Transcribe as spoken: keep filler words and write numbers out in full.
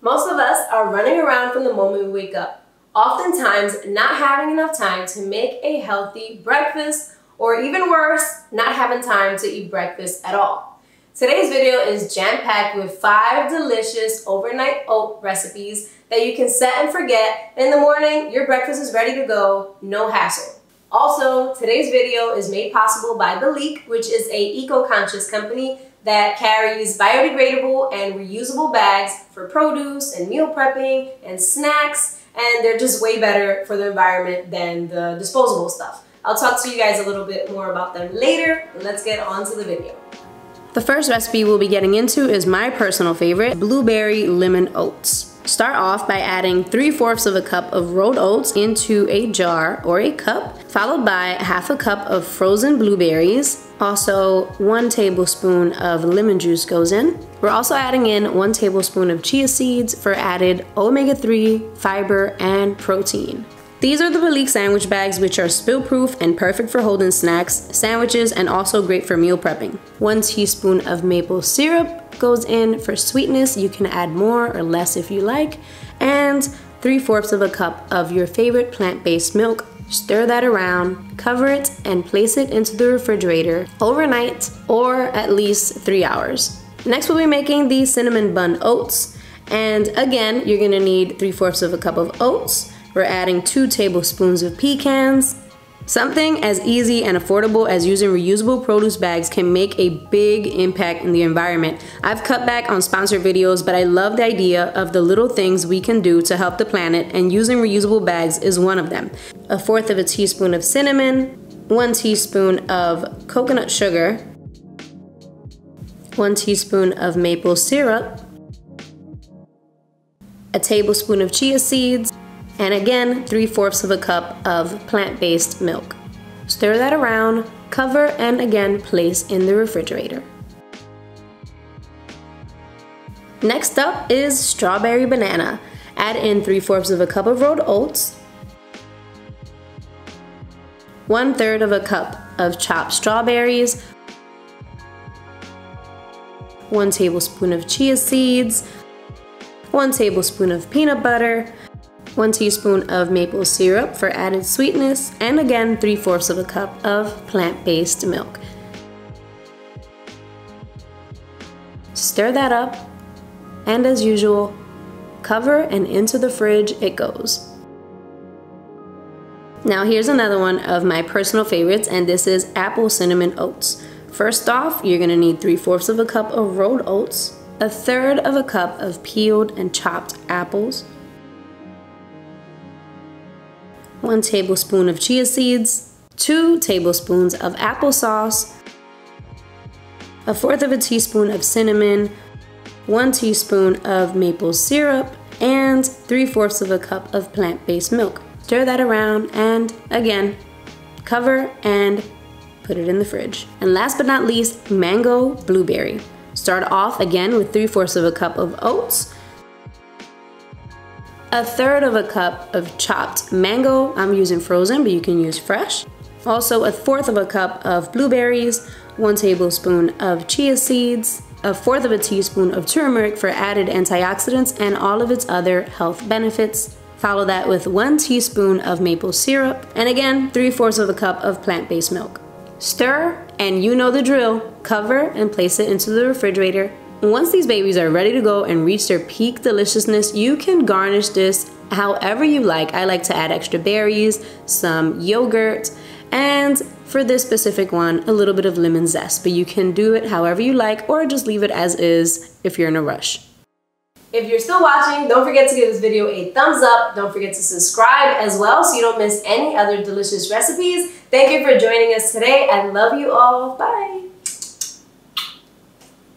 Most of us are running around from the moment we wake up, oftentimes not having enough time to make a healthy breakfast, or even worse, not having time to eat breakfast at all. Today's video is jam-packed with five delicious overnight oat recipes that you can set and forget, and in the morning, your breakfast is ready to go, no hassle. Also, today's video is made possible by Belique, which is a eco-conscious company that carries biodegradable and reusable bags for produce and meal prepping and snacks, and they're just way better for the environment than the disposable stuff. I'll talk to you guys a little bit more about them later, and let's get on to the video. The first recipe we'll be getting into is my personal favorite, blueberry lemon oats. Start off by adding three fourths of a cup of rolled oats into a jar or a cup, followed by half a cup of frozen blueberries. Also, one tablespoon of lemon juice goes in. We're also adding in one tablespoon of chia seeds for added omega three, fiber, and protein. These are the Belique sandwich bags, which are spill-proof and perfect for holding snacks, sandwiches, and also great for meal prepping. One teaspoon of maple syrup goes in for sweetness. You can add more or less if you like. And three fourths of a cup of your favorite plant-based milk. Stir that around, cover it, and place it into the refrigerator overnight or at least three hours. Next, we'll be making the cinnamon bun oats. And again, you're gonna need three fourths of a cup of oats. We're adding two tablespoons of pecans. Something as easy and affordable as using reusable produce bags can make a big impact in the environment. I've cut back on sponsored videos, but I love the idea of the little things we can do to help the planet, and using reusable bags is one of them. A fourth of a teaspoon of cinnamon, one teaspoon of coconut sugar, one teaspoon of maple syrup, a tablespoon of chia seeds, and again, three fourths of a cup of plant-based milk. Stir that around, cover, and again, place in the refrigerator. Next up is strawberry banana. Add in three fourths of a cup of rolled oats, one third of a cup of chopped strawberries, one tablespoon of chia seeds, one tablespoon of peanut butter, one teaspoon of maple syrup for added sweetness, and again, three fourths of a cup of plant-based milk. Stir that up, and as usual, cover and into the fridge it goes. Now here's another one of my personal favorites, and this is apple cinnamon oats. First off, you're gonna need three fourths of a cup of rolled oats, a third of a cup of peeled and chopped apples, one tablespoon of chia seeds, two tablespoons of applesauce, a fourth of a teaspoon of cinnamon, one teaspoon of maple syrup, and three fourths of a cup of plant-based milk. Stir that around, and again, cover and put it in the fridge. And last but not least, mango blueberry. Start off again with three fourths of a cup of oats, a third of a cup of chopped mango. I'm using frozen, but you can use fresh. Also, a fourth of a cup of blueberries, one tablespoon of chia seeds, a fourth of a teaspoon of turmeric for added antioxidants and all of its other health benefits. Follow that with one teaspoon of maple syrup, and again, three fourths of a cup of plant-based milk. Stir, and you know the drill. Cover and place it into the refrigerator. Once these babies are ready to go and reach their peak deliciousness, you can garnish this however you like. I like to add extra berries, some yogurt, and for this specific one, a little bit of lemon zest. But you can do it however you like, or just leave it as is if you're in a rush. If you're still watching, don't forget to give this video a thumbs up. Don't forget to subscribe as well so you don't miss any other delicious recipes. Thank you for joining us today. I love you all. Bye.